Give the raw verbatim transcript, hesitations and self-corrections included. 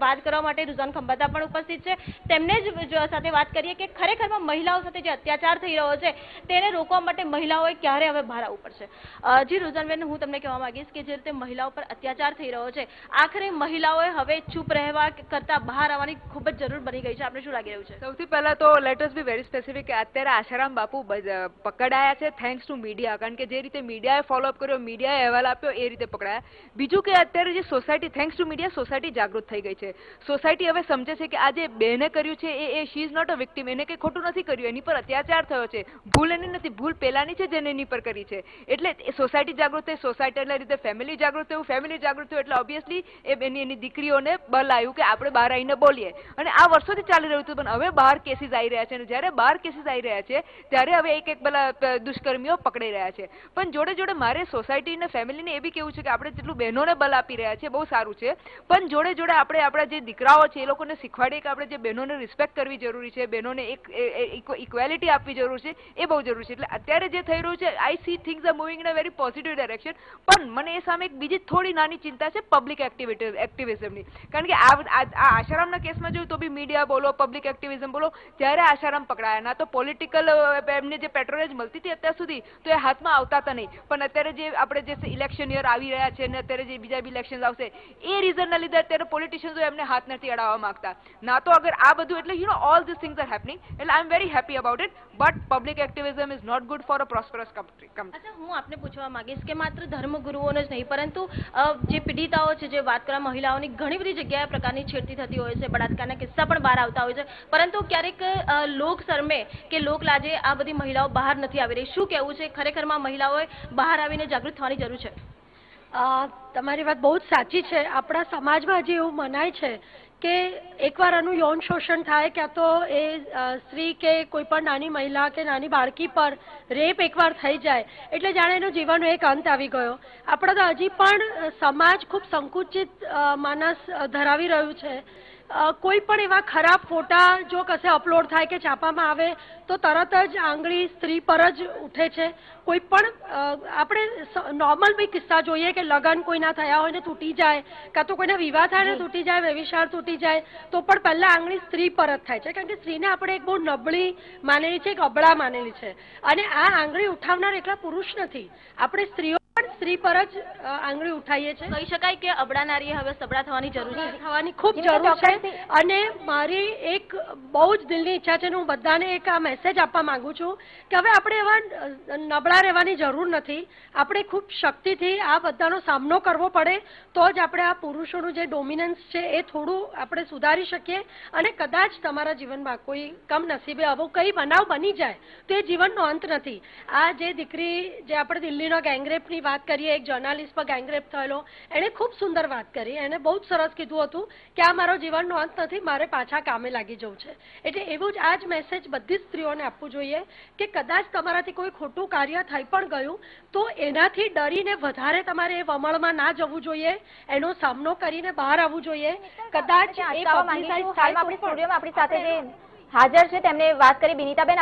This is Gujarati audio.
बात करवा माटे रुझान खंबाता पण उपस्थित छे। तेमने ज साथे बात करिए के खरेखर में महिलाओं साथे जे अत्याचार थई रह्यो छे तेने रोकवा माटे महिलाओं क्यारे हवे बहार आववू पड़शे। जी रुझानबेन, हूँ तमने कहेवा मांगीश के जे रीते महिलाओं पर अत्याचार थई रह्यो छे आखरे महिलाओं हवे चूप रहेवा करता बहार आववानी खूब ज जरूर बनी गई छे। आपने शुं लागी रह्युं छे? सौथी पहला तो let us be very specific के अत्यारे आशाराम बापू पकड़ाया छे थैंक्स टू मीडिया, कारण के जे रीते मीडियाए फॉलोअप कर्यो, मीडियाए अहवाल आप्यो ए रीते पकड़ाया। बीजुं के अत्यारे जे society thanks to media society जागृत थई गई छे। सोसायटी हवे समझे छे के आ जे बेने कर्युं छे ए she is not a victim, एने के खोटुं नथी कर्युं, एनी पर अत्याचार थयो छे, भूल एनी नथी, भूल पेलानी छे जेने एनी पर करी छे। एटले सोसायटी जागृत थई, सोसायटी એટલે રીતે ફેમિલી જાગૃત થયું, ફેમિલી જાગૃત થયું એટલે ઓબ્વિયસલી એ બેની એની દીકરીઓને બળ આવ્યું કે આપણે બહાર આવીને બોલીએ, અને આ વર્ષોથી ચાલી રહ્યું હતું પણ હવે બહાર કેસીસ આવી રહ્યા છે, અને જ્યારે બહાર કેસીસ આવી રહ્યા છે ત્યારે હવે એક એક પેલા દુષ્કર્મીઓ પકડાઈ રહ્યા છે। પણ જોડે જોડે મારે સોસાયટીને ફેમિલીને એ બી કહેવું છે કે આપણે જેટલું બહેનોને બળ આપી રહ્યા છે બહુ સારું છે, પણ જોડે જોડે આપણે આપણા જે દીકરાઓ છે એ લોકોને શીખવાડીએ કે આપણે જે બહેનોને રિસ્પેક્ટ કરવી જરૂરી છે, બહેનોને એક ઇક્વેલિટી આપવી જરૂરી છે, એ બહુ જરૂરી છે। એટલે અત્યારે જે થઈ રહ્યું છે I see things are moving in a very positive direction, પણ મને એ સામે એક બીજી થોડી નાની ચિંતા છે પબ્લિક એક્ટિવિટી એક્ટિવિઝમની, કારણ કે આ આશારામના કેસમાં જોયું તો બી મીડિયા બોલો, પબ્લિક એક્ટિવિઝમ બોલો, જ્યારે આશારામ પકડાયા ના તો પોલિટિકલ એમને જે પેટ્રોલેજ મળતી હતી અત્યાર સુધી તો એ હાથમાં આવતા હતા નહીં, પણ અત્યારે જે આપણે જે ઇલેક્શન યર આવી રહ્યા છે અને અત્યારે જે બીજા બી ઇલેક્શન આવશે એ રીઝનના લીધે અત્યારે પોલિટિશિયન્સો એમને હાથ નથી અડાવવા માગતા ના તો અગર આ બધું એટલે you know all this things are happening, એટલે I am very happy about it, but public activism is not good for a prosperous community. અચ્છા, હું આપને પૂછવા માંગીશ કે માત્ર ધર્મ ગુરુઓને જ નહીં પરંતુ જે પીડિતાઓ છે જે વાત કરવા મહિલાઓની ઘણી બધી જગ્યાએ પ્રકારની છેડતી થતી હોય છે, બળાત્કારના કિસ્સા પણ બહાર આવતા હોય છે, પરંતુ ક્યારેક લોક શરમે કે લોક લાજે આ બધી મહિલાઓ બહાર નથી આવી રહી, શું કહેવું છે? ખરેખરમાં મહિલાઓએ બહાર આવીને જાગૃત થવાની જરૂર છે। તમારી વાત બહુ જ સાચી છે। આપણા સમાજમાં જે એવું મનાય છે કે એકવાર આનું યૌન શોષણ થાય ક્યાં તો એ સ્ત્રી કે કોઈ પણ નાની મહિલા કે નાની બાળકી પર રેપ એકવાર થઈ જાય એટલે જાણે એનો જીવનનો એક અંત આવી ગયો। આપણે તો હજી પણ સમાજ ખૂબ સંકુચિત માનસ ધરાવી રહ્યું છે। કોઈ પણ એવા ખરાબ ફોટા જો કશે અપલોડ થાય કે છાપામાં આવે તો તરત જ આંગળી સ્ત્રી પર જ ઉઠે છે। કોઈ પણ આપણે નોર્મલ બી કિસ્સા જોઈએ કે લગ્ન કોઈના થયા હોય ને તૂટી જાય કાં તો કોઈના વિવાહ થાય ને તૂટી જાય, વ્યભિચાર તૂટી જાય તો પણ પહેલાં આંગળી સ્ત્રી પર જ થાય છે, કારણ કે સ્ત્રીને આપણે એક બહુ નબળી માનેલી છે, એક અબળા માનેલી છે, અને આ આંગળી ઉઠાવનાર એકલા પુરુષ નથી, આપણે સ્ત્રીઓ પણ સ્ત્રી પર જ આંગળી ઉઠાવીએ છીએ। કહી શકાય કે અબળા નારીએ હવે સબળા થવાની જરૂર છે, થવાની ખૂબ જરૂર છે। અને મારી એક બહુ જ દિલની ઈચ્છા છે ને હું બધાને એક આ મેસેજ આપવા માગું છું કે હવે આપણે એવા નબળા રહેવાની જરૂર નથી, આપણે ખૂબ શક્તિથી આ બધાનો સામનો કરવો પડે તો જ આપણે આ પુરુષોનું જે ડોમિનન્સ છે એ થોડું આપણે સુધારી શકીએ, અને કદાચ તમારા જીવનમાં કોઈ કમનસીબે આવો કંઈ બનાવ બની જાય તો એ જીવનનો અંત નથી। આ જે દીકરી જે આપણે દિલ્હીનો ગેંગરેપની વાત કરીએ, એક જર્નાલિસ્ટ પર ગેંગરેપ થયેલો, એણે ખૂબ સુંદર વાત કરી, એણે બહુ જ સરસ કીધું હતું કે આ મારો જીવનનો અંત નથી, મારે પાછા કામે લાગી જવું છે। એટલે એવું જ આ જ મેસેજ બધી સ્ત્રીઓને આપવું જોઈએ કે કદાચ તમારાથી કોઈ ખોટું કાર્ય થઈ પણ ગયું તો એનાથી ડરીને વધારે તમારે એ વમળમાં ના જવું જોઈએ, એનો સામનો કરીને બહાર આવવું જોઈએ। કદાચ એ પબ્લિસાઇઝ થાય તો આપણી સાથે જે હાજર છે તેમણે વાત કરી, બિનીતાબેન।